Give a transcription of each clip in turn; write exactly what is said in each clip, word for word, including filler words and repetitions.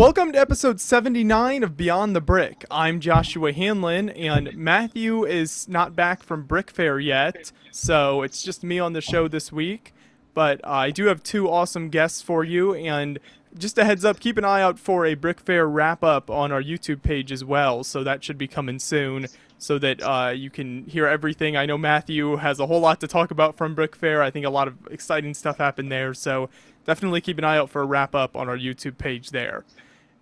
Welcome to episode seventy-nine of Beyond the Brick. I'm Joshua Hanlon, and Matthew is not back from BrickFair yet, so it's just me on the show this week. But uh, I do have two awesome guests for you, and just a heads up, keep an eye out for a BrickFair wrap-up on our YouTube page as well, so that should be coming soon, so that uh, you can hear everything. I know Matthew has a whole lot to talk about from BrickFair. I think a lot of exciting stuff happened there, so definitely keep an eye out for a wrap-up on our YouTube page there.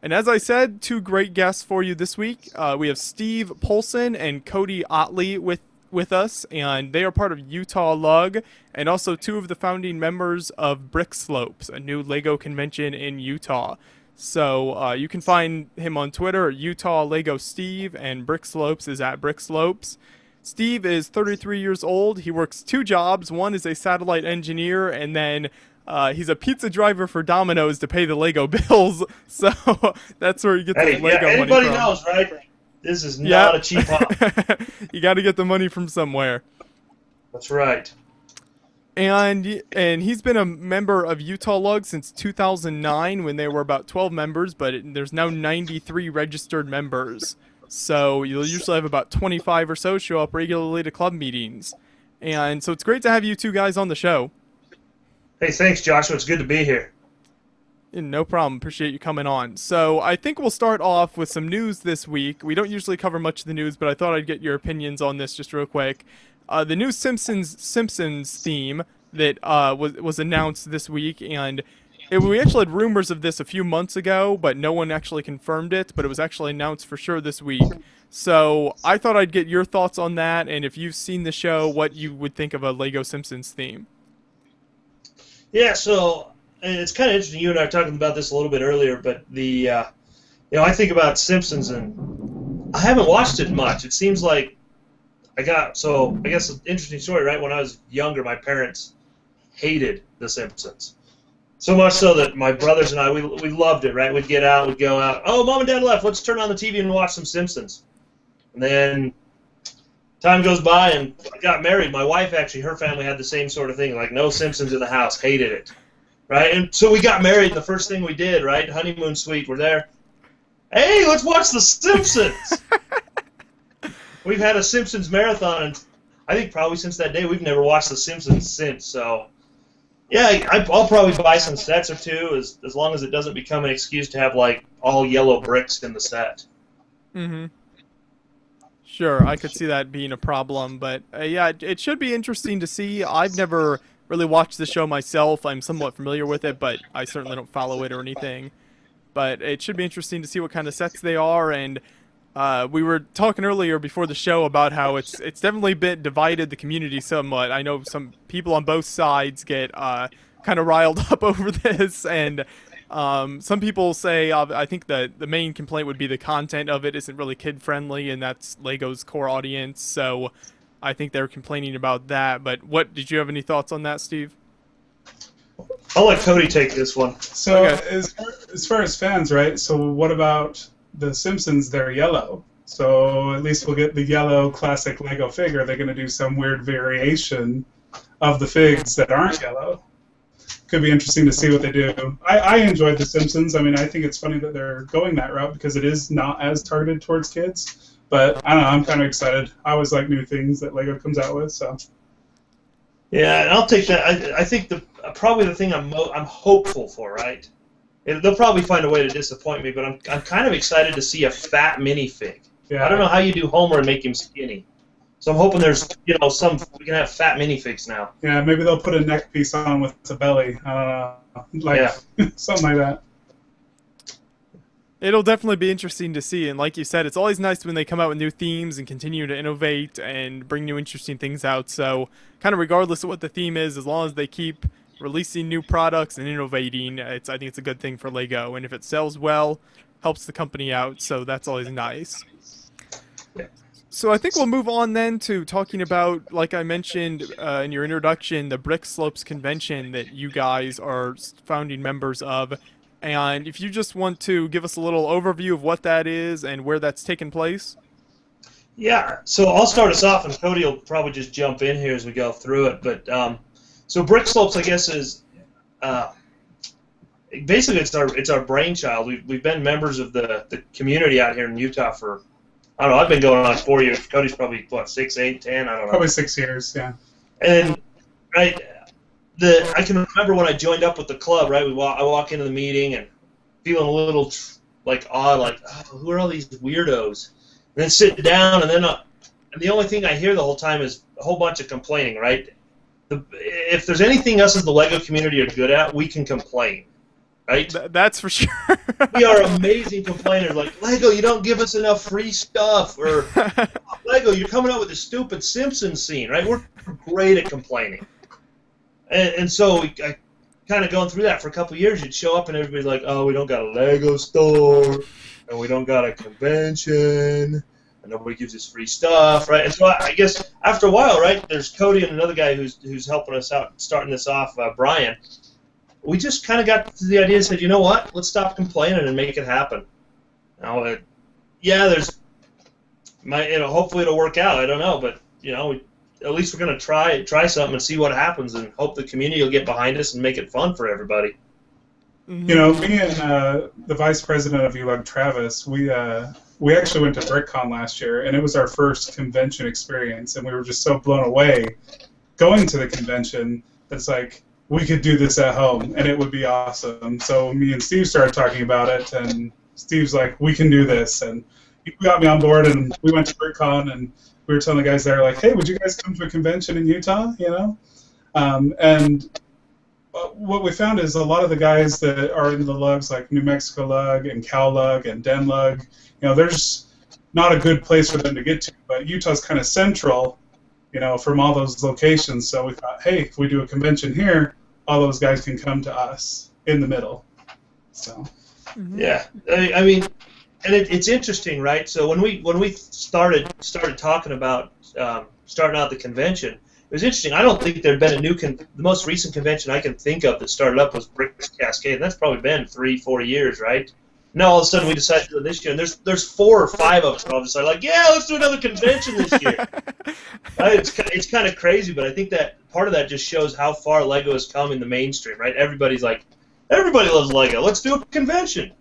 And as I said, two great guests for you this week. Uh, we have Steve Poulsen and Cody Ottley with, with us, and they are part of Utah Lug, and also two of the founding members of Brick Slopes, a new LEGO convention in Utah. So uh, you can find him on Twitter at UtahLegoSteve, and Brick Slopes is at Brick Slopes. Steve is thirty-three years old. He works two jobs. One is a satellite engineer, and then Uh, he's a pizza driver for Domino's to pay the LEGO bills, so that's where you get the hey, LEGO yeah, money from. Anybody knows, right? This is not yep. a cheap hop. You got to get the money from somewhere. That's right. And and he's been a member of Utah Lug since two thousand nine, when there were about twelve members, but it, there's now ninety-three registered members. So you'll usually have about twenty-five or so show up regularly to club meetings. And so it's great to have you two guys on the show. Hey, thanks, Joshua. It's good to be here. No problem. Appreciate you coming on. So I think we'll start off with some news this week. We don't usually cover much of the news, but I thought I'd get your opinions on this just real quick. Uh, the new Simpsons Simpsons theme that uh, was, was announced this week, and it, we actually had rumors of this a few months ago, but no one actually confirmed it, but it was actually announced for sure this week. So I thought I'd get your thoughts on that, and if you've seen the show, what you would think of a LEGO Simpsons theme. Yeah, so it's kind of interesting. You and I were talking about this a little bit earlier, but the uh, you know, I think about Simpsons, and I haven't watched it much. It seems like I got so I guess an interesting story, right? When I was younger, my parents hated The Simpsons so much so that my brothers and I we we loved it, right? We'd get out, we'd go out. Oh, mom and dad left. Let's turn on the T V and watch some Simpsons. And then time goes by, and I got married. My wife, actually, her family had the same sort of thing, like no Simpsons in the house, hated it, right? And so we got married, and the first thing we did, right, honeymoon suite, we're there. Hey, let's watch The Simpsons. We've had a Simpsons marathon, and I think probably since that day we've never watched The Simpsons since. So, yeah, I'll probably buy some sets or two, as, as long as it doesn't become an excuse to have, like, all yellow bricks in the set. Mm-hmm. Sure, I could see that being a problem, but uh, yeah, it, it should be interesting to see. I've never really watched the show myself. I'm somewhat familiar with it, but I certainly don't follow it or anything. But it should be interesting to see what kind of sets they are, and uh, we were talking earlier before the show about how it's it's definitely been divided the community somewhat. I know some people on both sides get uh, kind of riled up over this, and Um, some people say, uh, I think the, the main complaint would be the content of it isn't really kid-friendly, and that's LEGO's core audience, so I think they're complaining about that. But what did you have any thoughts on that, Steve? I'll let Cody take this one. So okay. as, far, as far as fans, right, so what about the Simpsons? They're yellow, so at least we'll get the yellow classic LEGO figure. They're going to do some weird variation of the figs that aren't yellow. Could be interesting to see what they do. I, I enjoyed The Simpsons. I mean, I think it's funny that they're going that route because it is not as targeted towards kids. But I don't know. I'm kind of excited. I always like new things that LEGO comes out with. So. Yeah, and I'll take that. I, I think the probably the thing I'm mo I'm hopeful for, right? It, they'll probably find a way to disappoint me, but I'm I'm kind of excited to see a fat minifig. Yeah. I don't know how you do Homer and make him skinny. So I'm hoping there's, you know, some, we can have fat minifigs now. Yeah, maybe they'll put a neck piece on with the belly. Uh, like, yeah. Something like that. It'll definitely be interesting to see, and like you said, it's always nice when they come out with new themes and continue to innovate and bring new interesting things out. So kind of regardless of what the theme is, as long as they keep releasing new products and innovating, it's I think it's a good thing for LEGO. And if it sells well, helps the company out, so that's always nice. Yeah. So I think we'll move on then to talking about, like I mentioned uh, in your introduction, the Brick Slopes convention that you guys are founding members of. And if you just want to give us a little overview of what that is and where that's taking place. Yeah, so I'll start us off, and Cody will probably just jump in here as we go through it. But um, so Brick Slopes, I guess, is uh, basically it's our it's our brainchild. We've we've been members of the the community out here in Utah for, I don't know, I've been going on four years. Cody's probably what six, eight, ten, I don't know. Probably six years, yeah. And I the I can remember when I joined up with the club. Right, we walk I walk into the meeting and feeling a little like odd, like oh, who are all these weirdos? And then sit down, and then uh, and the only thing I hear the whole time is a whole bunch of complaining. Right. The, if there's anything us as the LEGO community are good at, we can complain, right? Th that's for sure. We are amazing complainers. Like, LEGO, you don't give us enough free stuff, or LEGO, you're coming out with this stupid Simpsons scene, right? We're great at complaining. And, and so we, I kind of going through that for a couple of years. You'd show up and everybody's like, oh, we don't got a LEGO store, and we don't got a convention, and nobody gives us free stuff, right? And so I, I guess after a while, right, there's Cody and another guy who's who's helping us out, starting this off, uh, Brian. We just kind of got to the idea and said, you know what, let's stop complaining and make it happen. Now, uh, yeah, there's, my, you know, hopefully it'll work out. I don't know, but you know, we, at least we're gonna try try something and see what happens, and hope the community will get behind us and make it fun for everybody. You know, me and uh, the vice president of U Lug, Travis, we uh, we actually went to BrickCon last year, and it was our first convention experience, and we were just so blown away going to the convention. It's like, we could do this at home, and it would be awesome. So me and Steve started talking about it, and Steve's like, we can do this, and he got me on board, and we went to BrickCon, and we were telling the guys there, like, hey, would you guys come to a convention in Utah, you know? Um, and... what we found is a lot of the guys that are in the lugs, like New Mexico Lug and Cow Lug and Den Lug, you know, there's not a good place for them to get to, but Utah's kind of central, you know, from all those locations. So we thought, hey, if we do a convention here, all those guys can come to us in the middle. So mm-hmm. Yeah, I mean, and it, it's interesting, right? So when we when we started started talking about um, starting out the convention, it was interesting. I don't think there had been a new con the most recent convention I can think of that started up was Brick Cascade, and that's probably been three, four years, right? Now all of a sudden we decided to do it this year, and there's there's four or five of us all decided, like, yeah, let's do another convention this year. I, it's it's kind of crazy, but I think that part of that just shows how far LEGO has come in the mainstream, right? Everybody's like, everybody loves LEGO. Let's do a convention.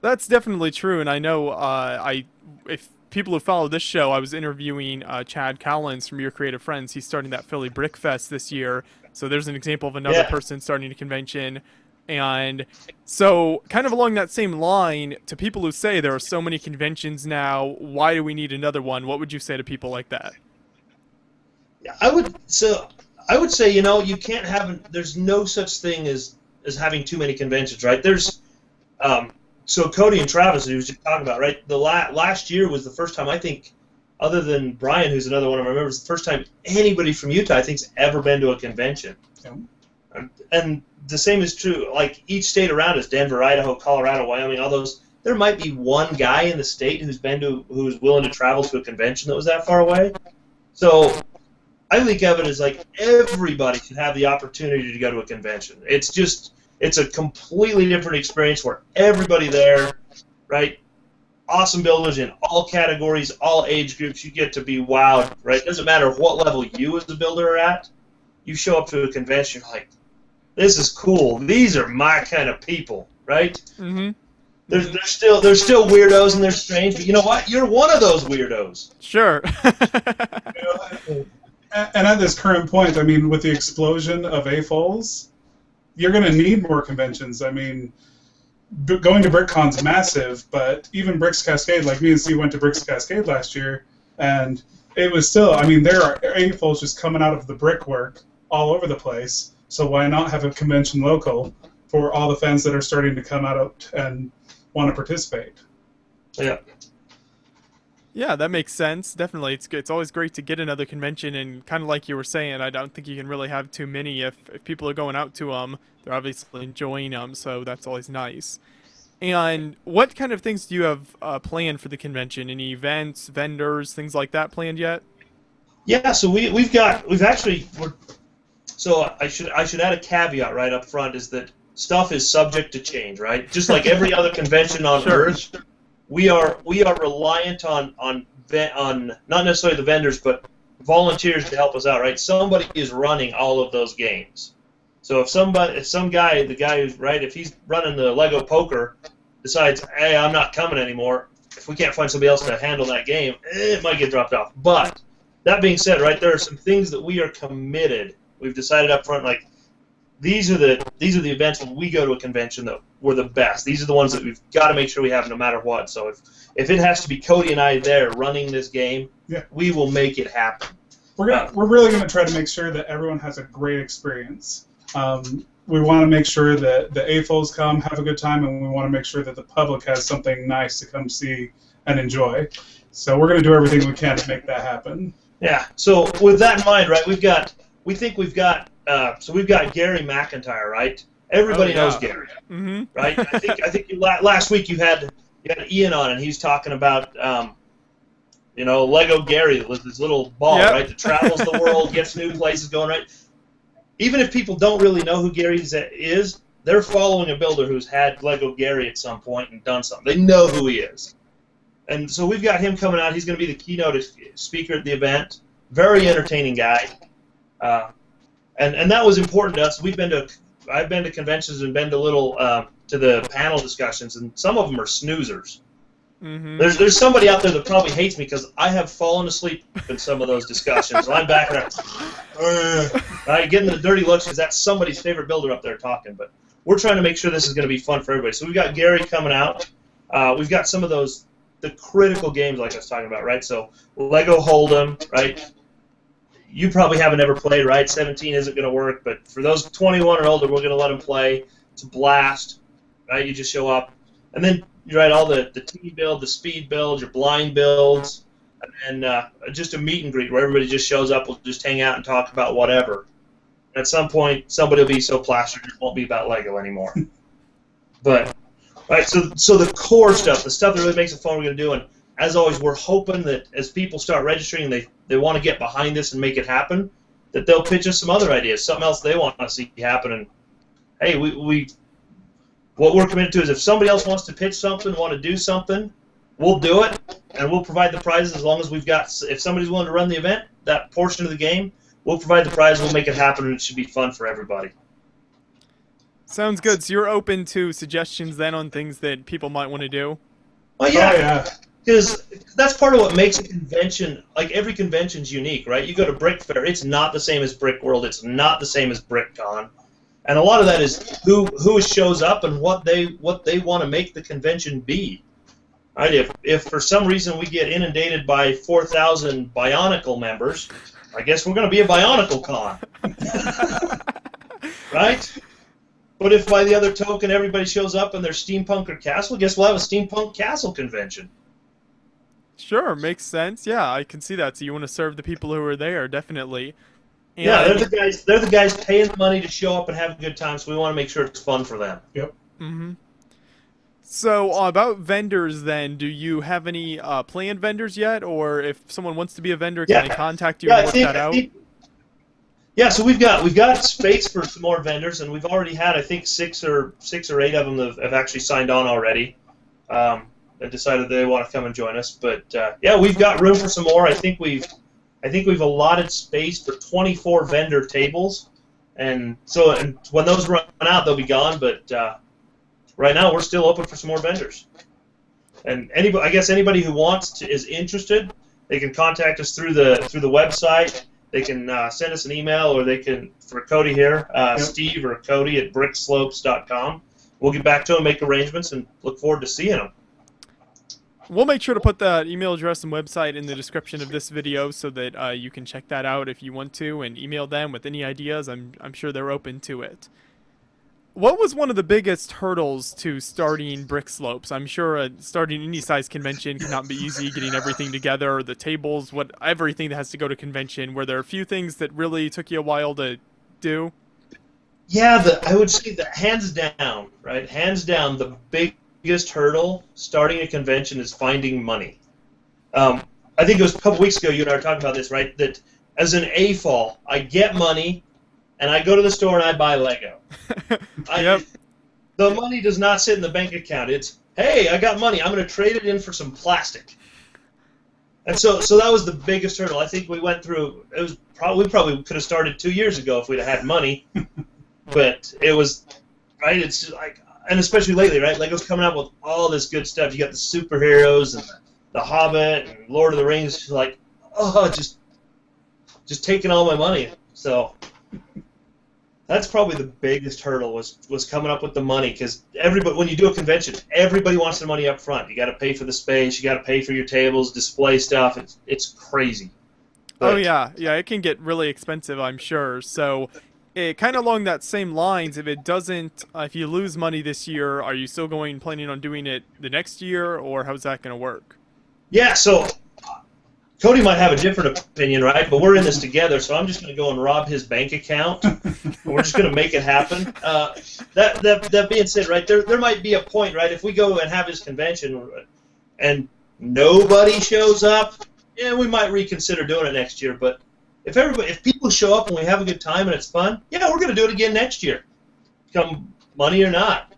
That's definitely true, and I know uh, I if. people who follow this show, I was interviewing uh, Chad Collins from Your Creative Friends. He's starting that Philly Brick Fest this year. So there's an example of another yeah. person starting a convention. And so kind of along that same line, to people who say there are so many conventions now, why do we need another one? What would you say to people like that? Yeah, I would, so I would say, you know, you can't have, there's no such thing as, as having too many conventions, right? There's... Um, So Cody and Travis, who was just talking about, right? The la last year was the first time I think, other than Brian, who's another one of my members, the first time anybody from Utah I think's ever been to a convention. Yeah. And, and the same is true. Like each state around us, Denver, Idaho, Colorado, Wyoming, all those. There might be one guy in the state who's been to, who's willing to travel to a convention that was that far away. So I think of it as like everybody should have the opportunity to go to a convention. It's just. It's a completely different experience where everybody there, right? Awesome builders in all categories, all age groups. You get to be wowed, right? It doesn't matter what level you as a builder are at. You show up to a convention, you're like, this is cool. These are my kind of people, right? Mm-hmm. There's, there's still there's still weirdos and they're strange, but you know what? You're one of those weirdos. Sure. You know, and at this current point, I mean, with the explosion of A F O Ls, you're going to need more conventions. I mean, b going to BrickCon's massive, but even Brick's Cascade, like me and Steve went to Brick's Cascade last year, and it was still, I mean, there are A F Os just coming out of the brickwork all over the place, so why not have a convention local for all the fans that are starting to come out and want to participate? Yeah. Yeah, that makes sense. Definitely, it's it's always great to get another convention, and kind of like you were saying, I don't think you can really have too many. If if people are going out to them, they're obviously enjoying them, so that's always nice. And what kind of things do you have uh, planned for the convention? Any events, vendors, things like that planned yet? Yeah, so we we've got we've actually we're, so I should I should add a caveat right up front is that stuff is subject to change, right? Just like every other convention on sure. Earth. We are we are reliant on on on not necessarily the vendors, but volunteers to help us out. Right? Somebody is running all of those games, So if somebody, if some guy, the guy who's right, if he's running the Lego poker, decides, hey, I'm not coming anymore. If we can't find somebody else to handle that game, it might get dropped off. But that being said, right, there are some things that we are committed. We've decided up front, like these are the these are the events when we go to a convention that were the best. These are the ones that we've got to make sure we have no matter what. So if if it has to be Cody and I there running this game, yeah. we will make it happen. We're gonna, we're really going to try to make sure that everyone has a great experience. Um, we want to make sure that the A F O Ls come, have a good time, and we want to make sure that the public has something nice to come see and enjoy. So we're going to do everything we can to make that happen. Yeah. So with that in mind, right, we've got, we think we've got, uh, so we've got Gary McIntyre, right? Everybody oh, yeah. knows Gary, mm-hmm. right? I think I think you, last week you had you had Ian on, and he's talking about. Um, You know, Lego Gary with his little ball, yep. right, that travels the world, gets new places going, right? Even if people don't really know who Gary is, they're following a builder who's had Lego Gary at some point and done something. They know who he is. And so we've got him coming out. He's going to be the keynote speaker at the event. Very entertaining guy. Uh, and, and that was important to us. We've been to, I've been to conventions and been to little, uh, to the panel discussions, and some of them are snoozers. Mm-hmm. There's there's somebody out there that probably hates me because I have fallen asleep in some of those discussions. And I'm backing up, right, getting the dirty looks because that's somebody's favorite builder up there talking. But we're trying to make sure this is going to be fun for everybody. So we've got Gary coming out. Uh, we've got some of those the critical games like I was talking about, right? So Lego Hold'em, right? You probably haven't ever played, right? seventeen isn't going to work, but for those twenty-one and older, we're going to let them play. It's a blast, right? You just show up, and then. You write all the, the team build, the speed build, your blind builds, and uh, just a meet and greet where everybody just shows up, we'll just hang out and talk about whatever. At some point, somebody will be so plastered it won't be about Lego anymore. But, right, so so the core stuff, the stuff that really makes it fun, we're going to do, and as always, we're hoping that as people start registering and they, they want to get behind this and make it happen, that they'll pitch us some other ideas, something else they want to see happen, and hey, we... we what we're committed to is if somebody else wants to pitch something, want to do something, we'll do it, and we'll provide the prizes as long as we've got, if somebody's willing to run the event, that portion of the game, we'll provide the prize, we'll make it happen, and it should be fun for everybody. Sounds good. So you're open to suggestions then on things that people might want to do? Well, yeah, because oh, yeah. that's part of what makes a convention, like every convention's unique, right? You go to BrickFair, it's not the same as BrickWorld, it's not the same as BrickCon. And a lot of that is who who shows up and what they what they want to make the convention be. Right? If if for some reason we get inundated by four thousand Bionicle members, I guess we're going to be a Bionicle con, right? But if by the other token everybody shows up and they're steampunk or castle, guess we'll have a steampunk castle convention. Sure, makes sense. Yeah, I can see that. So you want to serve the people who are there, definitely. Yeah, they're the guys. They're the guys paying the money to show up and have a good time. So we want to make sure it's fun for them. Yep. Mm-hmm. So uh, about vendors, then, do you have any uh, planned vendors yet, or if someone wants to be a vendor, can yeah. they contact you yeah, and work think, that out? Think, yeah. So we've got we've got space for some more vendors, and we've already had I think six or six or eight of them that have, have actually signed on already. Um, they decided they want to come and join us, but uh, yeah, we've got room for some more. I think we've. I think we've allotted space for twenty-four vendor tables, and so and when those run out, they'll be gone. But uh, right now, we're still open for some more vendors. And anybody, I guess anybody who wants to is interested, they can contact us through the through the website. They can uh, send us an email, or they can for Cody here, uh, yep. Steve or Cody at brick slopes dot com. We'll get back to them, make arrangements, and look forward to seeing them. We'll make sure to put that email address and website in the description of this video so that uh, you can check that out if you want to and email them with any ideas. I'm, I'm sure they're open to it. What was one of the biggest hurdles to starting Brick Slopes? I'm sure uh, starting any size convention cannot be easy, getting everything together, the tables, what everything that has to go to convention. Were there a few things that really took you a while to do? Yeah, the, I would say that hands down, right? Hands down, the big... biggest hurdle starting a convention is finding money. Um, I think it was a couple weeks ago you and I were talking about this, right? That as an A F O L, I get money, and I go to the store and I buy Lego. Yep. I, the money does not sit in the bank account. It's, hey, I got money. I'm going to trade it in for some plastic. And so, so that was the biggest hurdle. I think we went through. It was probably we probably could have started two years ago if we'd have had money. But it was, right? It's just like, and especially lately, right? LEGO's coming out with all this good stuff. You got the superheroes and the, the Hobbit and Lord of the Rings. Like, oh, just, just taking all my money. So that's probably the biggest hurdle was was coming up with the money, because everybody, when you do a convention, everybody wants the money up front. You got to pay for the space. You got to pay for your tables, display stuff. It's it's crazy. But, oh yeah, yeah, it can get really expensive, I'm sure. So. It, kind of along that same lines, if it doesn't, uh, if you lose money this year, are you still going planning on doing it the next year, or how's that going to work? Yeah, so Cody might have a different opinion, right? But we're in this together, so I'm just going to go and rob his bank account. We're just going to make it happen. Uh, that that that being said, right, there there might be a point, right? If we go and have his convention and nobody shows up, yeah, we might reconsider doing it next year, but. If everybody, if people show up and we have a good time and it's fun, yeah, we're going to do it again next year, come money or not.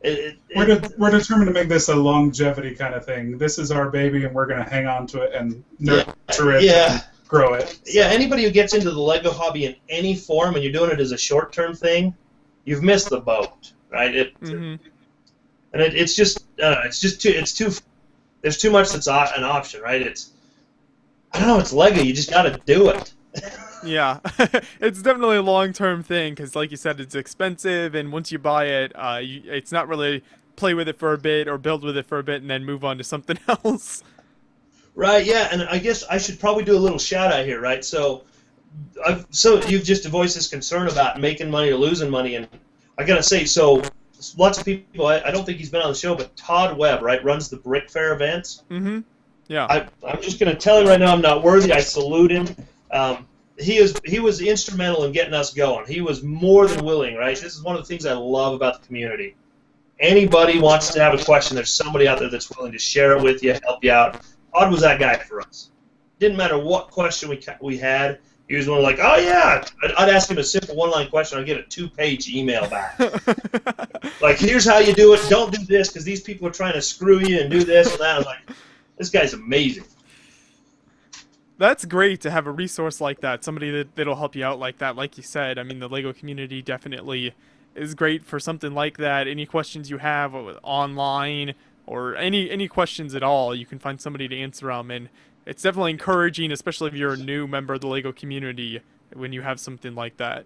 It, it, we're, de we're determined to make this a longevity kind of thing. This is our baby, and we're going to hang on to it and nurture it, yeah. And grow it. So. Yeah, anybody who gets into the LEGO hobby in any form and you're doing it as a short-term thing, you've missed the boat, right? It, mm-hmm. And it, it's just, uh, it's just too, it's too, there's too much that's an option, right? It's I don't know, it's LEGO, you just gotta do it. Yeah, it's definitely a long-term thing, because like you said, it's expensive, and once you buy it, uh, you, it's not really play with it for a bit or build with it for a bit and then move on to something else. Right, yeah, and I guess I should probably do a little shout-out here, right? So I've, so you've just voiced this concern about making money or losing money, and I gotta say, so lots of people, I, I don't think he's been on the show, but Todd Webb, right, runs the BrickFair events. Mm-hmm. Yeah, I, I'm just going to tell you right now, I'm not worthy. I salute him. Um, he is he was instrumental in getting us going. He was more than willing, right? This is one of the things I love about the community. Anybody wants to have a question, there's somebody out there that's willing to share it with you, help you out. Todd was that guy for us. Didn't matter what question we we had. He was one of like, oh yeah, I'd, I'd ask him a simple one-line question, I'd get a two-page email back. Like, here's how you do it. Don't do this because these people are trying to screw you and do this and that. I was like. This guy's amazing. That's great to have a resource like that, somebody that, that'll help you out like that. Like you said, I mean, the LEGO community definitely is great for something like that. Any questions you have online or any any questions at all, you can find somebody to answer them. And it's definitely encouraging, especially if you're a new member of the LEGO community, when you have something like that.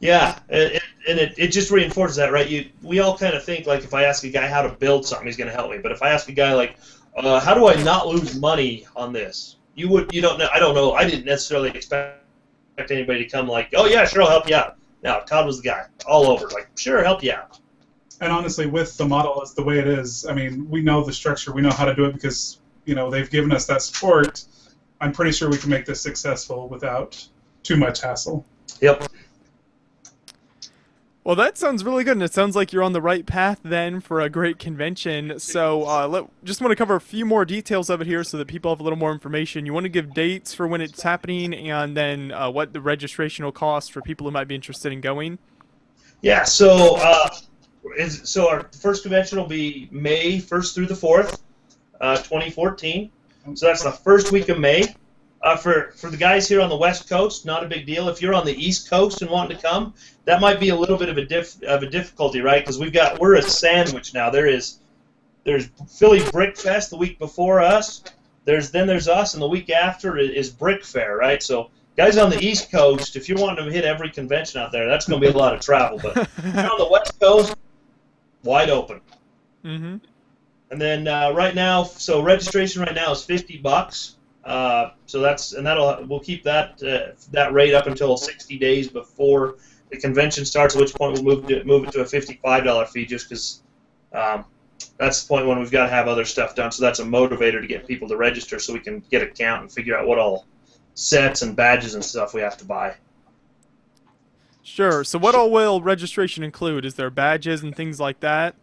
Yeah, it, and it, it just reinforces that, right? You, we all kind of think, like, if I ask a guy how to build something, he's going to help me. But if I ask a guy, like, Uh, how do I not lose money on this? You would, you don't know. I don't know. I didn't necessarily expect anybody to come like, oh yeah, sure, I'll help you out. No, Todd was the guy all over. Like, sure, help you out. And honestly, with the model, it's the way it is. I mean, we know the structure. We know how to do it because you know they've given us that support. I'm pretty sure we can make this successful without too much hassle. Yep. Well, that sounds really good, and it sounds like you're on the right path then for a great convention. So uh, let, just want to cover a few more details of it here so that people have a little more information. You want to give dates for when it's happening and then uh, what the registration will cost for people who might be interested in going? Yeah, so uh, is, so our first convention will be May first through the fourth, uh, twenty fourteen. So that's the first week of May. Uh, for, for the guys here on the West Coast, not a big deal. If you're on the East Coast and wanting to come, that might be a little bit of a diff, of a difficulty, right? Because we've got we're a sandwich now. There is there's Philly Brick Fest the week before us. There's then there's us, and the week after is BrickFair, right? So guys on the East Coast, if you're wanting to hit every convention out there, that's going to be a lot of travel. But if you're on the West Coast, wide open. Mm-hmm. And then uh, right now, so registration right now is fifty bucks. Uh, so that's and that'll we'll keep that uh, that rate up until sixty days before the convention starts. At which point we'll move to, move it to a fifty-five dollar fee, just because um, that's the point when we've got to have other stuff done. So that's a motivator to get people to register, so we can get a count and figure out what all sets and badges and stuff we have to buy. Sure. So what all will registration include? Is there badges and things like that?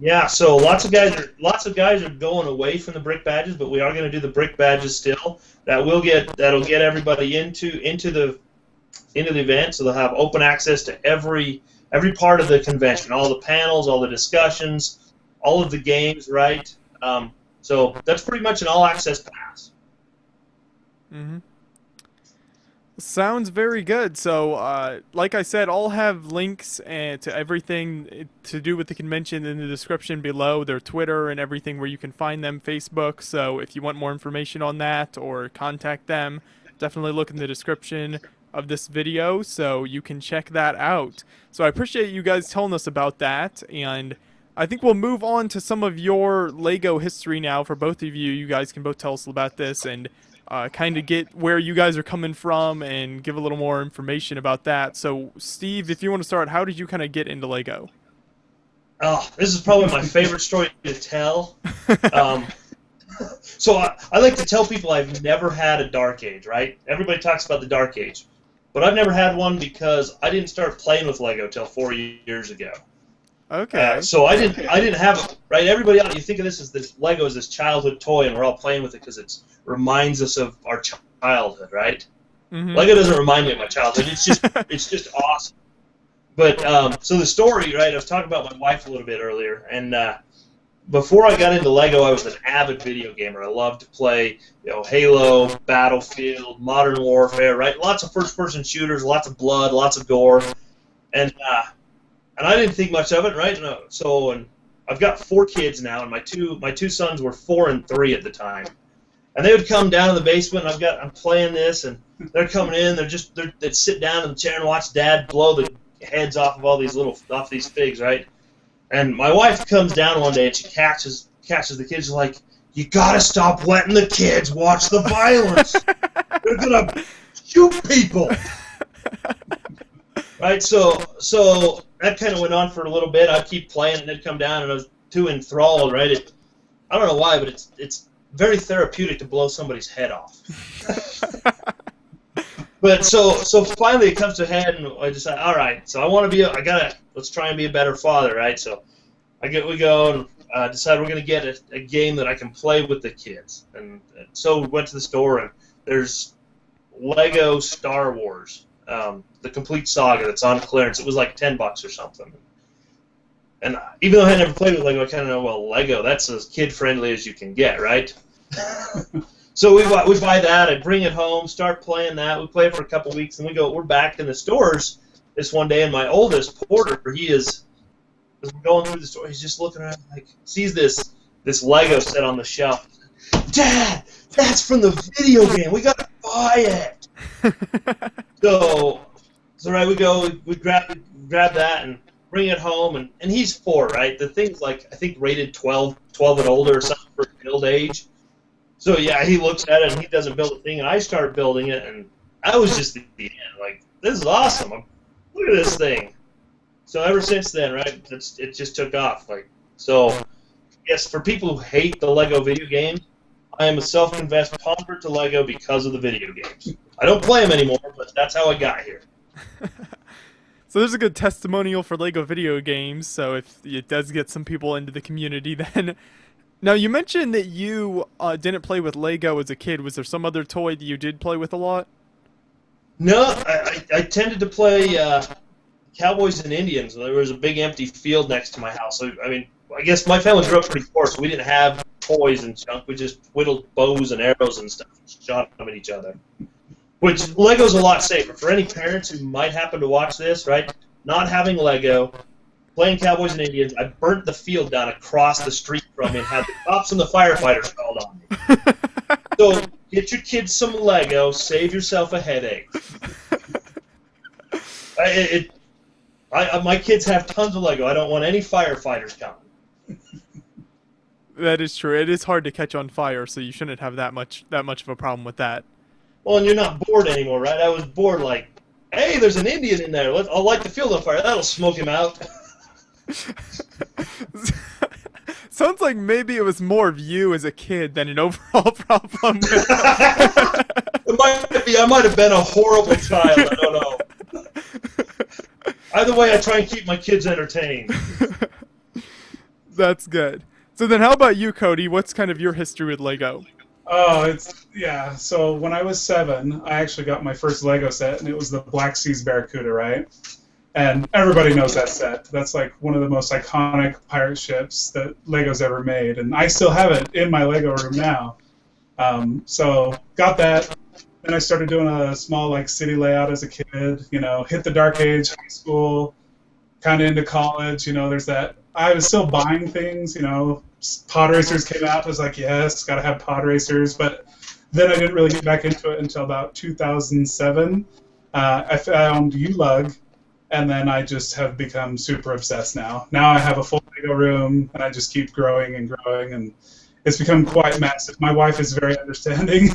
Yeah, so lots of guys are lots of guys are going away from the brick badges, but we are going to do the brick badges still. That will get that'll get everybody into into the into the event, so they'll have open access to every every part of the convention, all the panels, all the discussions, all of the games, right? Um, so that's pretty much an all access pass. Mm-hmm. Sounds very good. So, uh, like I said, I'll have links and to everything to do with the convention in the description below, their Twitter and everything where you can find them, Facebook. So if you want more information on that or contact them, definitely look in the description of this video so you can check that out. So I appreciate you guys telling us about that, and I think we'll move on to some of your LEGO history now for both of you. You guys can both tell us about this and Uh, kind of get where you guys are coming from and give a little more information about that. So, Steve, if you want to start, how did you kind of get into LEGO? Oh, this is probably my favorite story to tell. Um, so I, I like to tell people I've never had a Dark Age, right? Everybody talks about the Dark Age. But I've never had one because I didn't start playing with LEGO till four years ago. Okay. Uh, so I didn't. I didn't have it, right? Everybody else, you think of this as this LEGO is this childhood toy, and we're all playing with it because it reminds us of our childhood, right? Mm-hmm. LEGO doesn't remind me of my childhood. It's just, it's just awesome. But um, so the story, right? I was talking about my wife a little bit earlier, and uh, before I got into LEGO, I was an avid video gamer. I loved to play, you know, Halo, Battlefield, Modern Warfare, right? Lots of first-person shooters, lots of blood, lots of gore, and. Uh, And I didn't think much of it, right? No. So, and I've got four kids now, and my two my two sons were four and three at the time, and they would come down in the basement. And I've got I'm playing this, and they're coming in. They're just they're, they'd sit down in the chair and watch Dad blow the heads off of all these little off these figs, right? And my wife comes down one day and she catches catches the kids. She's like, "You gotta stop letting the kids watch the violence. They're gonna shoot people." Right, so so that kind of went on for a little bit. I'd keep playing, and they'd come down, and I was too enthralled. Right, it, I don't know why, but it's it's very therapeutic to blow somebody's head off. But so so finally it comes to a head, and I decide, all right, so I want to be, a, I gotta let's try and be a better father, right? So I get we go and uh, decide we're gonna get a, a game that I can play with the kids, and, and so we went to the store, and there's LEGO Star Wars. Um, the complete saga that's on clearance. It was like ten bucks or something. And even though I had never played with LEGO, I kind of know, well, LEGO, that's as kid-friendly as you can get, right? So we buy, we buy that, I bring it home, start playing that, we play it for a couple weeks, and we go, we're back in the stores this one day, and my oldest, Porter, he is going through the store, he's just looking around, like, sees this, this LEGO set on the shelf. Dad, that's from the video game, we gotta buy it! so, so right, we go, we, we grab, grab that and bring it home, and, and he's four, right? The thing's like, I think rated twelve, twelve and older or something for build age. So yeah, he looks at it and he doesn't build a thing, and I start building it, and I was just at the end, like, this is awesome. I'm, look at this thing. So ever since then, right, it's, it just took off. Like, so, yes, for people who hate the LEGO video game, I am a self-confessed convert to LEGO because of the video games. I don't play them anymore, but that's how I got here. So there's a good testimonial for LEGO video games, so if it does get some people into the community then. Now, you mentioned that you uh, didn't play with LEGO as a kid. Was there some other toy that you did play with a lot? No, I, I, I tended to play uh, Cowboys and Indians. There was a big empty field next to my house. So, I mean, I guess my family grew up pretty poor, so we didn't have toys and junk. We just whittled bows and arrows and stuff and shot them at each other. Which, LEGO's a lot safer. For any parents who might happen to watch this, right, not having LEGO, playing Cowboys and Indians, I burnt the field down across the street from me and had the cops and the firefighters called on me. So, get your kids some LEGO, save yourself a headache. I, it, I, my kids have tons of LEGO. I don't want any firefighters coming. That is true. It is hard to catch on fire, so you shouldn't have that much that much of a problem with that. Well, and you're not bored anymore, right? I was bored like, hey, there's an Indian in there. Let's, I'll light the field on fire. That'll smoke him out. Sounds like maybe it was more of you as a kid than an overall problem. It might be. I might have been a horrible child. I don't know. Either way, I try and keep my kids entertained. That's good. So then how about you, Cody? What's kind of your history with LEGO? Oh, it's, yeah, so when I was seven, I actually got my first LEGO set, and it was the Black Seas Barracuda, right? And everybody knows that set. That's like one of the most iconic pirate ships that LEGO's ever made, and I still have it in my LEGO room now. Um, so, got that, Then I started doing a small like city layout as a kid. You know, hit the dark age, high school, kind of into college. You know, there's that. I was still buying things. You know, Pod Racers came out. I was like, yes, gotta have Pod Racers. But then I didn't really get back into it until about two thousand seven. Uh, I found U Lug, and then I just have become super obsessed now. Now I have a full LEGO room, and I just keep growing and growing, and it's become quite massive. My wife is very understanding.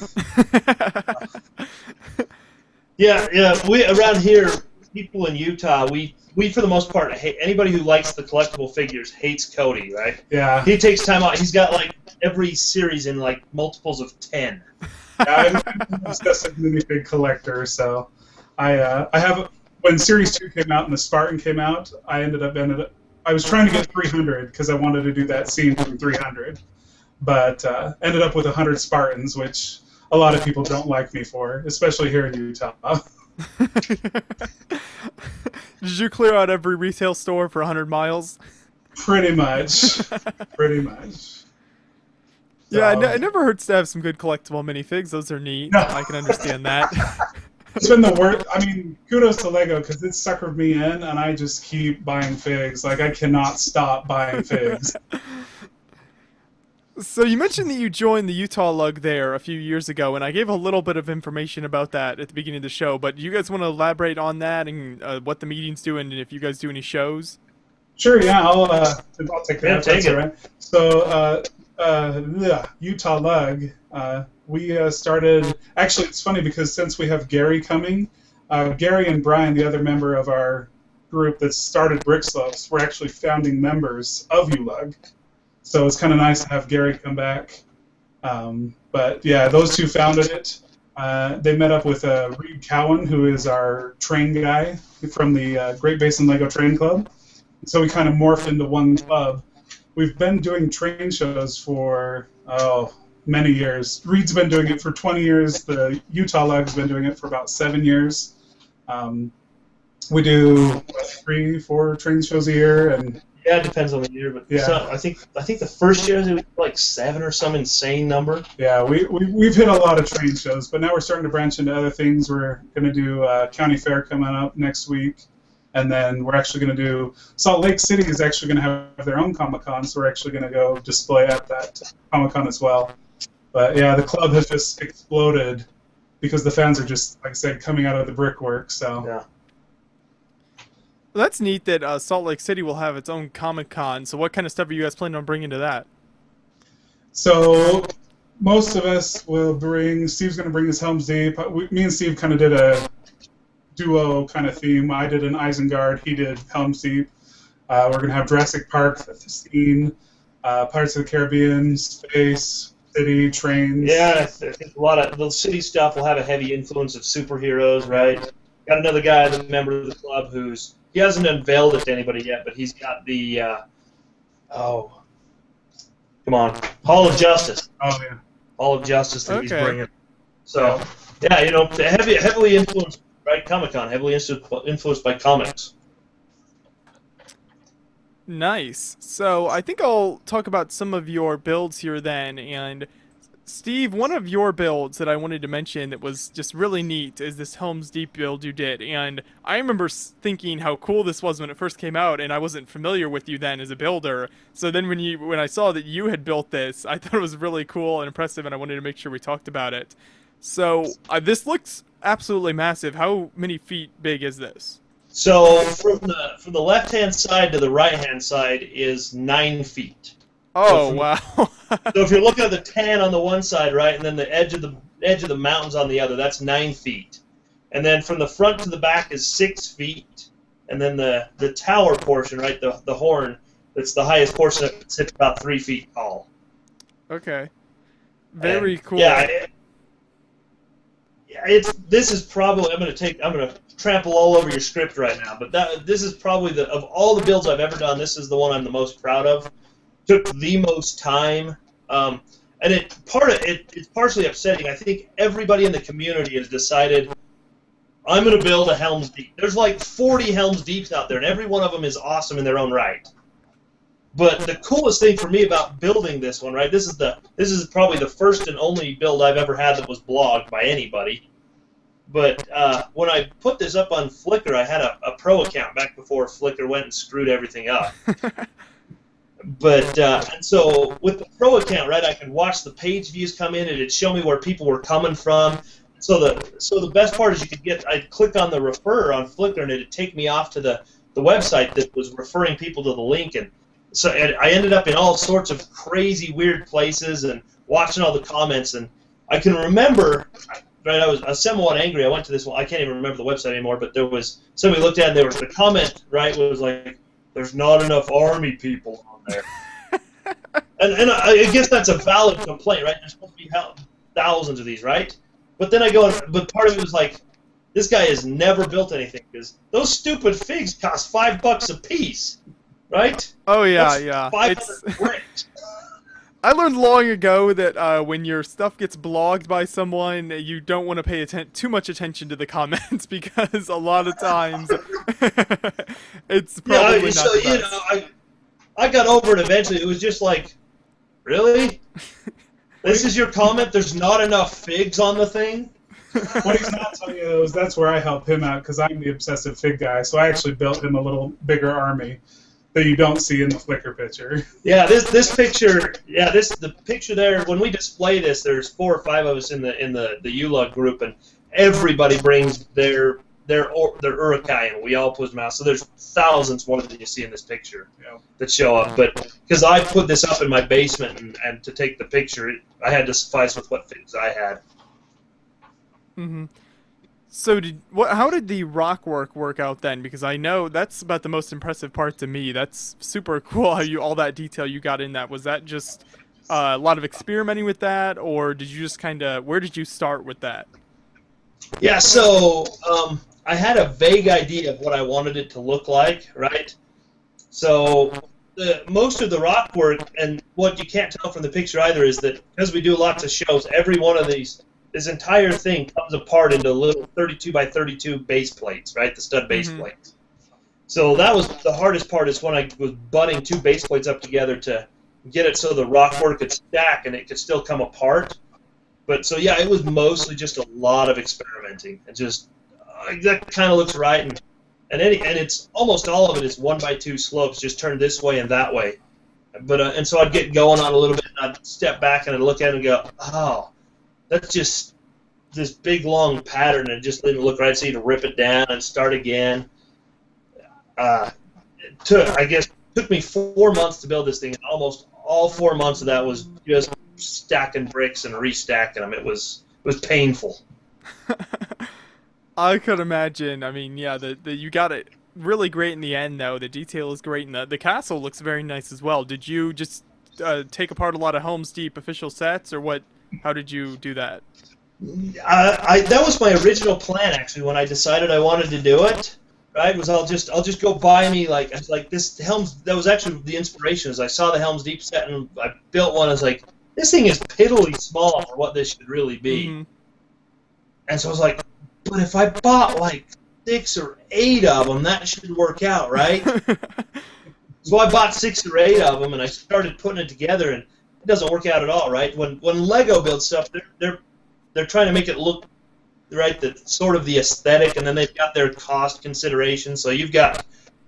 yeah, yeah. We around here, people in Utah, we we for the most part hate anybody who likes the collectible figures hates Cody, right? Yeah. He takes time out. He's got like every series in like multiples of ten. Yeah, I'm just a really big collector, so. I, uh, I have, when Series two came out and the Spartan came out, I ended up, ended up I was trying to get three hundred because I wanted to do that scene from three hundred, but uh, ended up with one hundred Spartans, which a lot of people don't like me for, especially here in Utah. Did you clear out every retail store for one hundred miles? Pretty much. Pretty much. Yeah, I, n I never hurts to have some good collectible minifigs. Those are neat. No. I can understand that. It's been the worst. I mean, kudos to LEGO because it suckered me in, and I just keep buying figs. Like, I cannot stop buying figs. So you mentioned that you joined the Utah Lug there a few years ago, and I gave a little bit of information about that at the beginning of the show. But you guys want to elaborate on that and uh, what the meetings do, and if you guys do any shows? Sure. Yeah, I'll. Uh, I'll take that. Yeah, take it. Right? So, uh, uh, Utah Lug. Uh, We uh, started, actually it's funny because since we have Gary coming, uh, Gary and Brian, the other member of our group that started Brick Slopes, were actually founding members of U Lug. So it's kind of nice to have Gary come back. Um, but yeah, those two founded it. Uh, they met up with uh, Reed Cowan, who is our train guy from the uh, Great Basin LEGO Train Club. So we kind of morphed into one club. We've been doing train shows for, oh, many years. Reed's been doing it for twenty years. The Utah Lug's been doing it for about seven years. Um, we do what, three, four train shows a year, and yeah, it depends on the year. But yeah, some, I think I think the first year it was like seven or some insane number. Yeah, we, we we've hit a lot of train shows, but now we're starting to branch into other things. We're going to do uh, county fair coming up next week, and then we're actually going to do Salt Lake City is actually going to have their own Comic-Con, so we're actually going to go display at that Comic-Con as well. But yeah, the club has just exploded because the fans are just, like I said, coming out of the brickwork. So yeah, well, that's neat that uh, Salt Lake City will have its own Comic-Con. So what kind of stuff are you guys planning on bringing to that? So most of us will bring. Steve's going to bring his Helm's Deep. We, me and Steve kind of did a duo kind of theme. I did an Isengard. He did Helm's Deep. Uh, we're going to have Jurassic Park scene, uh, Pirates of the Caribbean, space. City trains. Yeah, I think a lot of the city stuff will have a heavy influence of superheroes, right? Got another guy, a member of the club, who's he hasn't unveiled it to anybody yet, but he's got the uh, oh, come on, Hall of Justice. Oh yeah, Hall of Justice that okay. he's bringing. So yeah, you know, heavy, heavily influenced by Comic-Con, heavily influenced by comics. Nice. So I think I'll talk about some of your builds here then. And Steve, one of your builds that I wanted to mention that was just really neat is this Helm's Deep build you did. And I remember thinking how cool this was when it first came out, and I wasn't familiar with you then as a builder. So then when you when I saw that you had built this, I thought it was really cool and impressive, and I wanted to make sure we talked about it. So uh, this looks absolutely massive. How many feet big is this? So from the from the left hand side to the right hand side is nine feet. Oh, so wow! So if you're looking at the tan on the one side, right, and then the edge of the edge of the mountains on the other, that's nine feet. And then from the front to the back is six feet. And then the the tower portion, right, the the horn, that's the highest portion of it, sits about three feet tall. Okay. Very and, cool. Yeah. It, yeah, it's this is probably I'm gonna take I'm gonna. trample all over your script right now, but that this is probably the of all the builds I've ever done, this is the one I'm the most proud of. Took the most time, um, and it part of it it's partially upsetting. I think everybody in the community has decided I'm going to build a Helm's Deep. There's like forty Helm's Deeps out there, and every one of them is awesome in their own right. But the coolest thing for me about building this one, right? This is the this is probably the first and only build I've ever had that was blogged by anybody. But uh, when I put this up on Flickr, I had a, a pro account back before Flickr went and screwed everything up. But uh, and so with the pro account, right, I could watch the page views come in, and it'd show me where people were coming from. So the so the best part is you could get. I'd click on the referrer on Flickr, and it'd take me off to the the website that was referring people to the link, and so and I ended up in all sorts of crazy, weird places, and watching all the comments. And I can remember. Right, I was, I was somewhat angry. I went to this one. I can't even remember the website anymore, but there was somebody looked at it and there was the comment, right, was like, there's not enough Army people on there. and and I, I guess that's a valid complaint, right? There's supposed to be thousands of these, right? But then I go, but part of it was like, this guy has never built anything because those stupid figs cost five bucks a piece, right? Oh, yeah, that's yeah. five hundred bricks. I learned long ago that uh, when your stuff gets blogged by someone, you don't want to pay atten- too much attention to the comments because a lot of times it's probably yeah, not so, the best. You know, I, I got over it eventually. It was just like, really? This is your comment? There's not enough figs on the thing? What he's not telling you is that's where I help him out because I'm the obsessive fig guy, so I actually built him a little bigger army that you don't see in the Flickr picture. Yeah, this this picture, yeah, this the picture there. When we display this, there's four or five of us in the in the the U-Lug group, and everybody brings their their or, their urukai, and we all put them out. So there's thousands more than you see in this picture yeah. that show up. But because I put this up in my basement, and, and to take the picture, it, I had to suffice with what things I had. Mm-hmm. So did what? How did the rock work work out then? Because I know that's about the most impressive part to me. That's super cool. How you all that detail you got in that was that just uh, a lot of experimenting with that, or did you just kind of where did you start with that? Yeah, so um, I had a vague idea of what I wanted it to look like, right? So the, most of the rock work, and what you can't tell from the picture either, is that because we do lots of shows, every one of these. This entire thing comes apart into little thirty-two by thirty-two base plates, right? The stud base mm-hmm. plates. So that was the hardest part is when I was butting two base plates up together to get it so the rock work could stack and it could still come apart. But so yeah, it was mostly just a lot of experimenting and just uh, that kind of looks right and and any and it's almost all of it is one by two slopes, just turned this way and that way. But uh, and so I'd get going on a little bit and I'd step back and I'd look at it and go, oh. That's just this big, long pattern, and it just didn't look right, so you had to rip it down and start again. Uh, it took, I guess it took me four months to build this thing, and almost all four months of that was just stacking bricks and restacking them. It was it was painful. I could imagine. I mean, yeah, the, the you got it really great in the end, though. The detail is great, and the, the castle looks very nice as well. Did you just uh, take apart a lot of Helm's Deep official sets, or what? How did you do that? Uh, I that was my original plan actually when I decided I wanted to do it. Right, was I'll just I'll just go buy me like I was like this Helm's. That was actually the inspiration. Is I saw the Helm's Deep set and I built one. I was like, this thing is piddly small for what this should really be. Mm-hmm. And so I was like, but if I bought like six or eight of them, that should work out, right? So I bought six or eight of them and I started putting it together and. It doesn't work out at all, right? When when LEGO builds stuff, they're they're they're trying to make it look right, the sort of the aesthetic, and then they've got their cost considerations. So you've got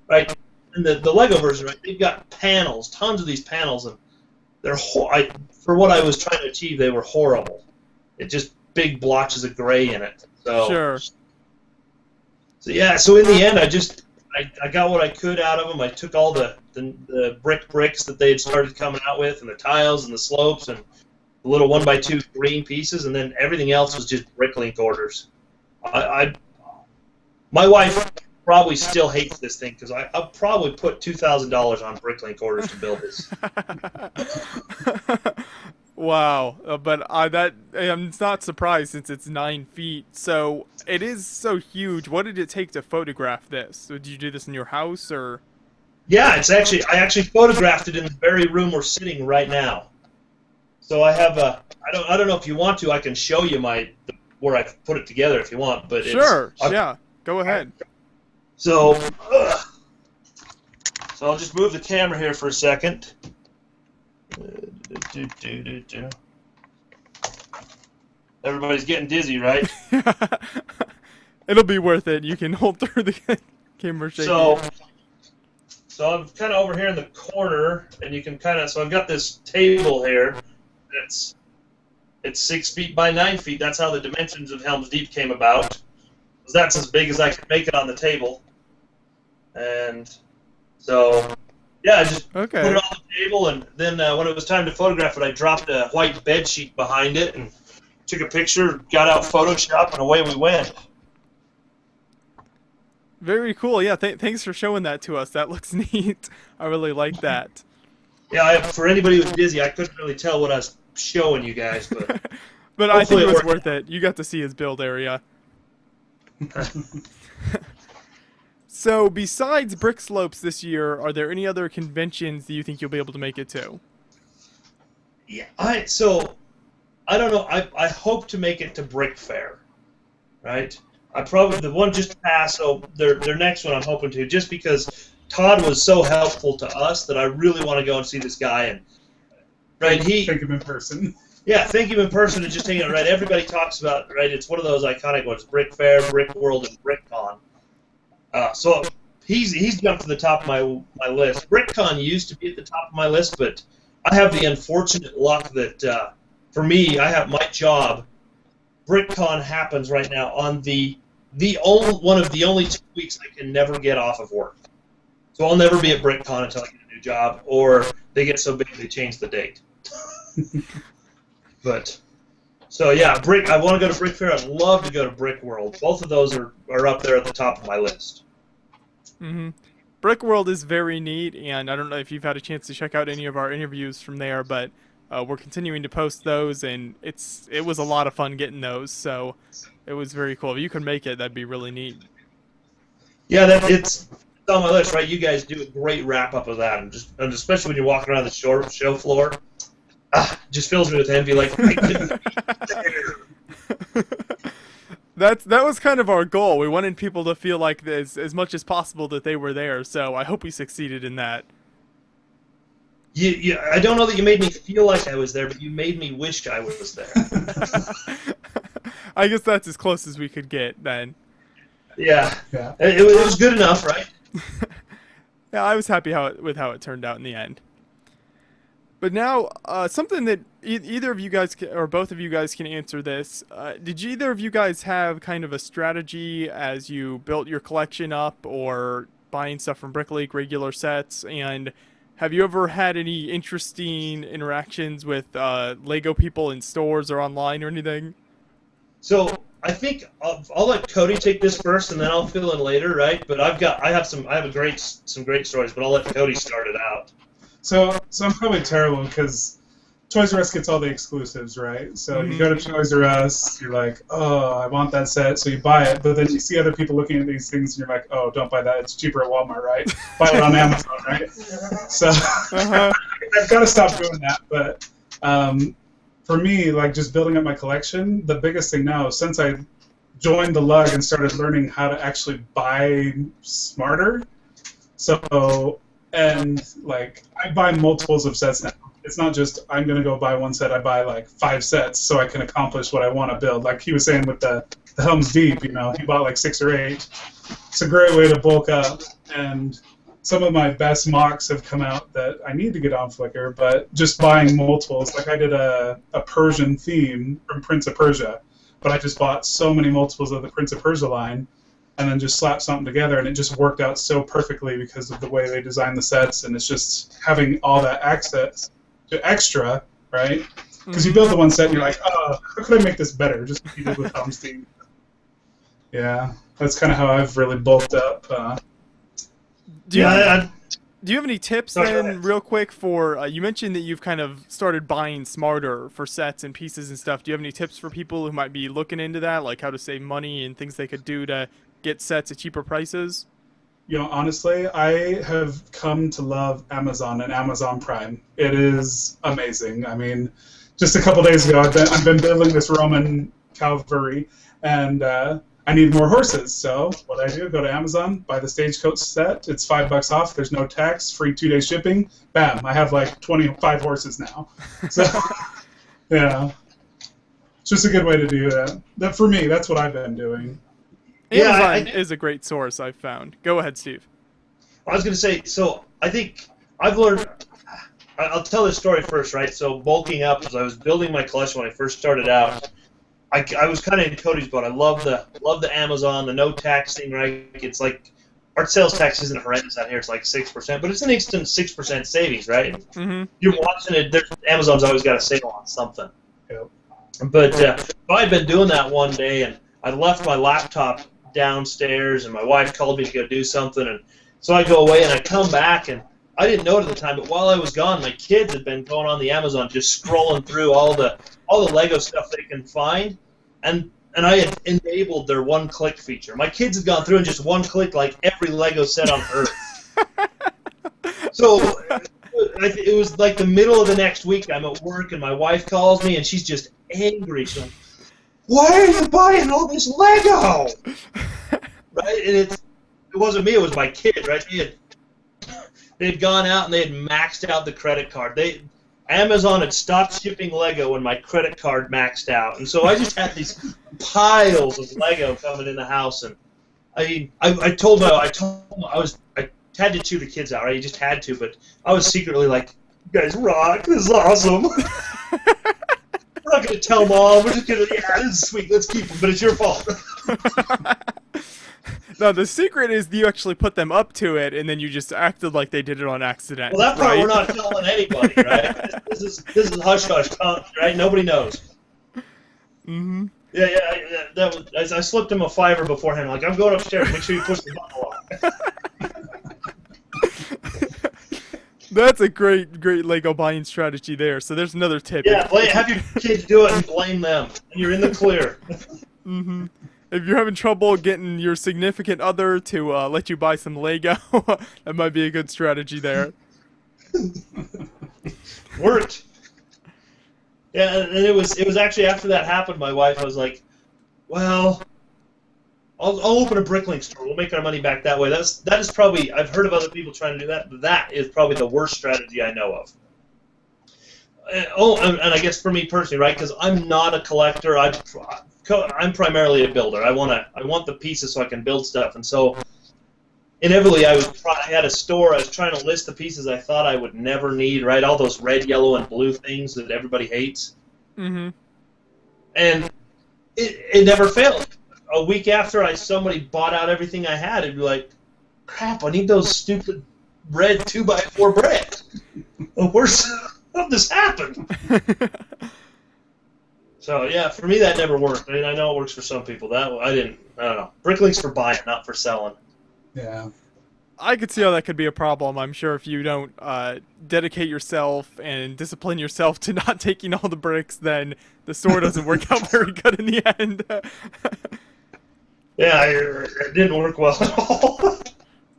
right in the the LEGO version, right? They've got panels, tons of these panels, and they're ho I, for what I was trying to achieve, they were horrible. It just big blotches of gray in it. So sure. So yeah, so in the end, I just. I, I got what I could out of them. I took all the, the, the brick bricks that they had started coming out with and the tiles and the slopes and the little one by two green pieces, and then everything else was just BrickLink orders. I, I My wife probably still hates this thing because I'll probably put two thousand dollars on BrickLink orders to build this. Wow, uh, but uh, that I'm not surprised since it's nine feet. So it is so huge. What did it take to photograph this? So did you do this in your house or? Yeah, it's actually I actually photographed it in the very room we're sitting right now. So I have a I don't I don't know if you want to I can show you my the, where I put it together if you want. But it's, sure, I'll, yeah, go ahead. So uh, so I'll just move the camera here for a second. Do, do, do, do. Everybody's getting dizzy, right? It'll be worth it. You can hold through the camera shaking. So, so I'm kind of over here in the corner, and you can kind of. So I've got this table here. It's it's six feet by nine feet. That's how the dimensions of Helm's Deep came about. That's as big as I could make it on the table. And so, yeah, I just okay. put it on the table, and then uh, when it was time to photograph it, I dropped a white bed sheet behind it and took a picture, got out Photoshop, and away we went. Very cool. Yeah, th thanks for showing that to us. That looks neat. I really like that. Yeah, I, for anybody who's busy, I couldn't really tell what I was showing you guys. But, but I think it was it worth it. You got to see his build area. So, besides Brick Slopes this year, are there any other conventions that you think you'll be able to make it to? Yeah, I so I don't know. I I hope to make it to BrickFair, right? I probably the one just passed. So their their next one I'm hoping to, just because Todd was so helpful to us that I really want to go and see this guy and right he thank him in person. Yeah, thank you in person and just hanging out, right? Everybody talks about, right? It's one of those iconic ones, BrickFair, BrickWorld, and BrickCon. Uh, so he's he's jumped to the top of my, my list. BrickCon used to be at the top of my list, but I have the unfortunate luck that, uh, for me, I have my job. BrickCon happens right now on the, the only, one of the only two weeks I can never get off of work. So I'll never be at BrickCon until I get a new job, or they get so big they change the date. But, so yeah, Brick. I want to go to BrickFair. I'd love to go to BrickWorld. Both of those are, are up there at the top of my list. Mm-hmm. BrickWorld is very neat, and I don't know if you've had a chance to check out any of our interviews from there, but uh, we're continuing to post those, and it's it was a lot of fun getting those, so it was very cool. If you can make it, that'd be really neat. Yeah, that, it's, it's on my list, right? You guys do a great wrap-up of that, and, just, and especially when you're walking around the show, show floor. Ah, just fills me with envy. Like I couldn't be there. That's that was kind of our goal. We wanted people to feel like this as much as possible that they were there. So I hope we succeeded in that. You, you, I don't know that you made me feel like I was there, but you made me wish I was there. I guess that's as close as we could get then. Yeah, yeah. It, it was good enough, right? Yeah, I was happy how it, with how it turned out in the end. But now, uh, something that e either of you guys, can, or both of you guys can answer this. Uh, did either of you guys have kind of a strategy as you built your collection up or buying stuff from BrickLink, regular sets? And have you ever had any interesting interactions with uh, LEGO people in stores or online or anything? So I think I'll, I'll let Cody take this first and then I'll fill in later, right? But I've got, I have some, I have a great, some great stories, but I'll let Cody start it out. So, so I'm probably terrible because Toys R Us gets all the exclusives, right? So mm-hmm. you go to Toys R Us, you're like, oh, I want that set, so you buy it. But then you see other people looking at these things, and you're like, oh, don't buy that. It's cheaper at Walmart, right? Buy it on Amazon, right? So uh-huh. I've got to stop doing that. But um, for me, like just building up my collection, the biggest thing now, since I joined the Lug and started learning how to actually buy smarter, so... And, like, I buy multiples of sets now. It's not just I'm going to go buy one set. I buy, like, five sets so I can accomplish what I want to build. Like he was saying with the, the Helm's Deep, you know, he bought, like, six or eight. It's a great way to bulk up. And some of my best mocks have come out that I need to get on Flickr, but just buying multiples. Like, I did a, a Persian theme from Prince of Persia, but I just bought so many multiples of the Prince of Persia line. And then just slap something together, and it just worked out so perfectly because of the way they designed the sets, and it's just having all that access to extra, right? Because mm-hmm. you build the one set, and you're like, oh, how could I make this better? Just like you did with Helm's Deep. Yeah, that's kind of how I've really bulked up. Uh, do, you yeah, have, I, I, do you have any tips, sorry, then, real quick, for, uh, you mentioned that you've kind of started buying smarter for sets and pieces and stuff. Do you have any tips for people who might be looking into that, like how to save money and things they could do to get sets at cheaper prices? You know, honestly, I have come to love Amazon and Amazon Prime. It is amazing. I mean, just a couple days ago, I've been, I've been building this Roman cavalry, and uh, I need more horses. So what I do, go to Amazon, buy the Stagecoach set. It's five bucks off. There's no tax, free two-day shipping. Bam, I have like twenty-five horses now. So, yeah, it's just a good way to do that. That for me, that's what I've been doing. Amazon yeah, I, I, is a great source, I've found. Go ahead, Steve. I was going to say, so I think I've learned... I'll tell this story first, right? So bulking up, as I was building my collection when I first started out, I, I was kind of in Cody's boat. I love the love the Amazon, the no tax thing, right? It's like our sales tax isn't horrendous out here. It's like six percent, but it's an instant six percent savings, right? Mm-hmm. You're watching it. There's, Amazon's always got a sale on something. You know? But uh, I had been doing that one day, and I left my laptop downstairs, and my wife called me to go do something. And so I go away, and I come back, and I didn't know it at the time, but while I was gone, my kids had been going on the Amazon, just scrolling through all the all the Lego stuff they can find, and and I had enabled their one-click feature. My kids had gone through and just one-click like every Lego set on Earth. So it was like the middle of the next week. I'm at work, and my wife calls me, and she's just angry. She's like, "Why are you buying all this Lego?" Right? And it's, it wasn't me. It was my kid. Right? He had, They'd gone out and they had maxed out the credit card. They, Amazon had stopped shipping Lego when my credit card maxed out, and so I just had these piles of Lego coming in the house. And I, I, I told my, I told my, I was, I had to chew the kids out. Right, you just had to. But I was secretly like, "You guys rock! This is awesome." We're not gonna tell mom. We're just gonna, yeah, this is sweet. Let's keep them. But it's your fault. No, the secret is you actually put them up to it, and then you just acted like they did it on accident. Well, that part right? We're not telling anybody, right? this, this is this is hush hush, right? Nobody knows. Mm-hmm. Yeah, yeah. I, that was, I, I slipped him a fiver beforehand. Like, I'm going upstairs. Make sure you push the button along. That's a great, great Lego buying strategy there. So there's another tip. Yeah, blame, have your kids do it and blame them, and you're in the clear. Mm-hmm. If you're having trouble getting your significant other to uh, let you buy some Lego, that might be a good strategy there. Worked. Yeah, and it was it was actually after that happened, my wife, I was like, well, I'll, I'll open a BrickLink store. We'll make our money back that way. That's that is probably, I've heard of other people trying to do that, but that is probably the worst strategy I know of. And, oh, and, and I guess for me personally, right, because I'm not a collector. I I'm primarily a builder. I want to. I want the pieces so I can build stuff. And so, inevitably, I was. Try, I had a store. I was trying to list the pieces I thought I would never need. Right, all those red, yellow, and blue things that everybody hates. Mm-hmm. And it it never failed. A week after, I somebody bought out everything I had. It'd be like, crap! I need those stupid red two by four bricks. Where's how did this happen? So yeah, for me that never worked. I mean, I know it works for some people. That I didn't. I don't know. BrickLink's for buying, not for selling. Yeah, I could see how that could be a problem. I'm sure if you don't uh, dedicate yourself and discipline yourself to not taking all the bricks, then the store doesn't work out very good in the end. Yeah, it didn't work well at all.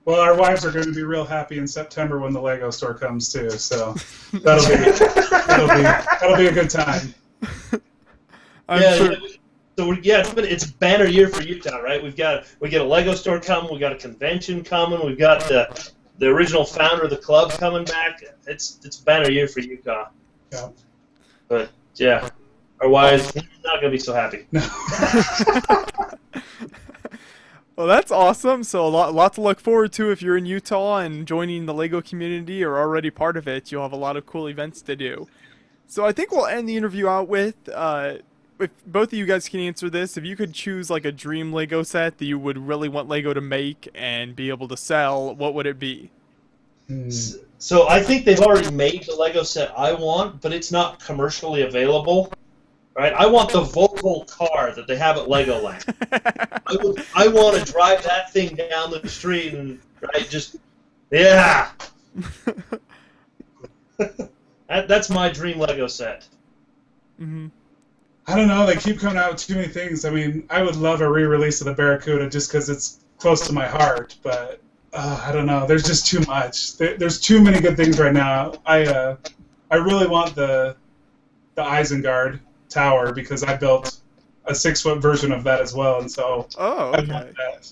Well, our wives are going to be real happy in September when the Lego store comes too. So that'll be that'll be that'll be a good time. I'm yeah, sure. So we're, yeah, it's, been, it's banner year for Utah, right? We've got we get a Lego store coming, we got a convention coming, we've got the the original founder of the club coming back. It's it's banner year for Utah. Yeah. But yeah, our wives not gonna be so happy. No. Well, that's awesome. So a lot, a lot to look forward to if you're in Utah and joining the Lego community or already part of it. You'll have a lot of cool events to do. So I think we'll end the interview out with. Uh, If both of you guys can answer this, if you could choose like a dream Lego set that you would really want Lego to make and be able to sell, what would it be? So I think they've already made the Lego set I want, but it's not commercially available. Right? I want the Volvo car that they have at Legoland. I would, I want to drive that thing down the street and right, just yeah. that, that's my dream Lego set. Mm-hmm. I don't know. They keep coming out with too many things. I mean, I would love a re-release of the Barracuda just because it's close to my heart. But uh, I don't know. There's just too much. There, there's too many good things right now. I uh, I really want the the Isengard tower because I built a six-foot version of that as well, and so oh, okay. I want that.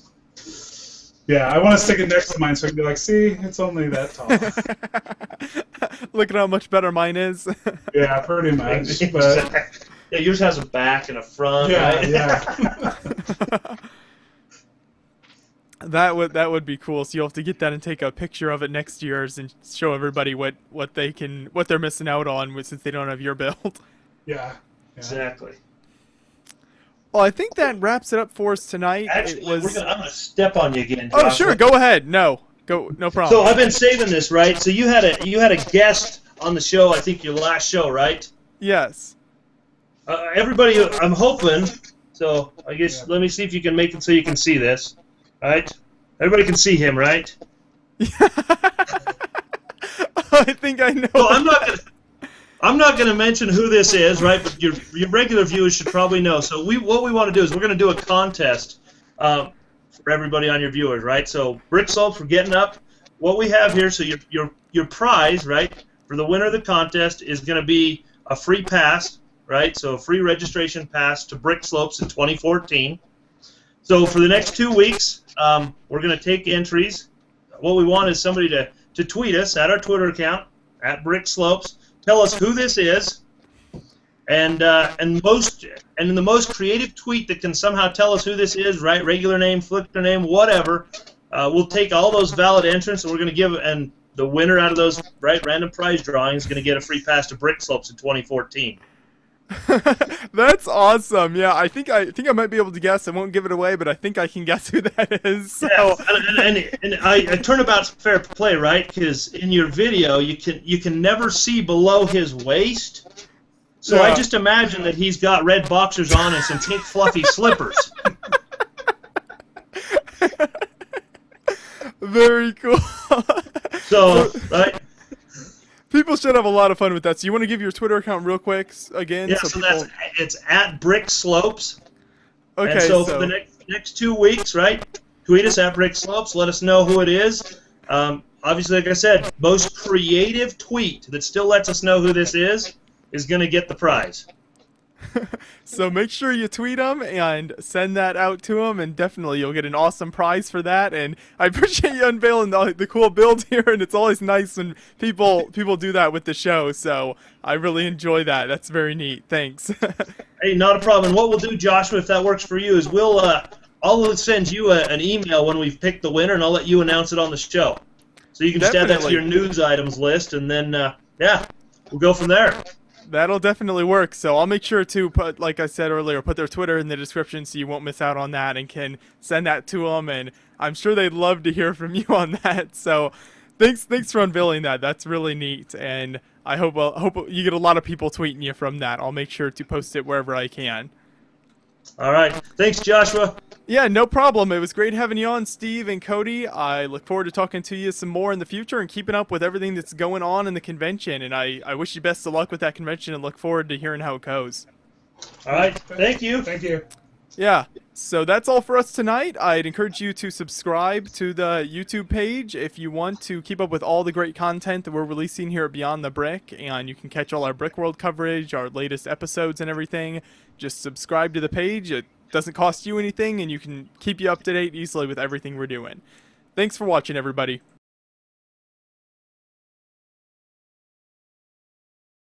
Yeah, I want to stick it next to mine so I can be like, see, it's only that tall. Look at how much better mine is. Yeah, pretty much. But yeah, yours has a back and a front. Yeah, right? Yeah. That would that would be cool. So you'll have to get that and take a picture of it next year's and show everybody what, what they can what they're missing out on since they don't have your build. Yeah, exactly. Well, I think that wraps it up for us tonight. Actually, it was... we're gonna, I'm gonna step on you again. Josh. Oh, sure, go ahead. No, go, no problem. So I've been saving this, right? So you had a you had a guest on the show. I think your last show, right? Yes. Uh, everybody, I'm hoping. So I guess yeah. Let me see if you can make it so you can see this. Right? Everybody can see him, right? I think I know. So I'm not gonna, I'm not going to mention who this is, right? But your your regular viewers should probably know. So we what we want to do is we're going to do a contest um, for everybody on your viewers, right? So Brick Slopes for getting up. What we have here, so your your your prize, right, for the winner of the contest is going to be a free pass, right? So a free registration pass to Brick Slopes in twenty fourteen. So for the next two weeks, um, we're going to take entries. What we want is somebody to, to tweet us at our Twitter account, at Brick Slopes. Tell us who this is, and uh, and most and in the most creative tweet that can somehow tell us who this is, right? Regular name, Flickr name, whatever. Uh, we'll take all those valid entrants, and we're going to give and the winner out of those right random prize drawings is going to get a free pass to Brick Slopes in twenty fourteen. That's awesome. Yeah, I think I think I might be able to guess. I won't give it away, but I think I can guess who that is. So. Yeah, and, and, and, and I, I turnabout's fair play, right? Because in your video, you can you can never see below his waist. So yeah. I just imagine that he's got red boxers on and some pink fluffy slippers. Very cool. So, right. People should have a lot of fun with that. So you want to give your Twitter account real quick again? Yeah, so, so people... that's, it's at Brick Slopes. Okay. And so, so for the next, next two weeks, right, tweet us at Brick Slopes. Let us know who it is. Um, obviously, like I said, most creative tweet that still lets us know who this is is going to get the prize. So make sure you tweet them and send that out to them, and definitely you'll get an awesome prize for that. And I appreciate you unveiling the, the cool build here, and it's always nice when people people do that with the show, so I really enjoy that. That's very neat. Thanks. Hey, not a problem. And what we'll do, Joshua, if that works for you, is we'll uh, I'll send you a, an email when we've picked the winner, and I'll let you announce it on the show. So you can just add that to your news items list, and then, uh, yeah, we'll go from there. That'll definitely work. So I'll make sure to put, like I said earlier, put their Twitter in the description so you won't miss out on that and can send that to them. And I'm sure they'd love to hear from you on that. So thanks, thanks for unveiling that. That's really neat. And I hope I hope you get a lot of people tweeting you from that. I'll make sure to post it wherever I can. All right. Thanks, Joshua. Yeah, no problem. It was great having you on, Steve and Cody. I look forward to talking to you some more in the future and keeping up with everything that's going on in the convention. And I, I wish you best of luck with that convention and look forward to hearing how it goes. All right. Thank you. Thank you. Yeah. So that's all for us tonight. I'd encourage you to subscribe to the YouTube page if you want to keep up with all the great content that we're releasing here at Beyond the Brick. And you can catch all our BrickWorld coverage, our latest episodes and everything. Just subscribe to the page. It doesn't cost you anything, and you can keep you up to date easily with everything we're doing. Thanks for watching, everybody.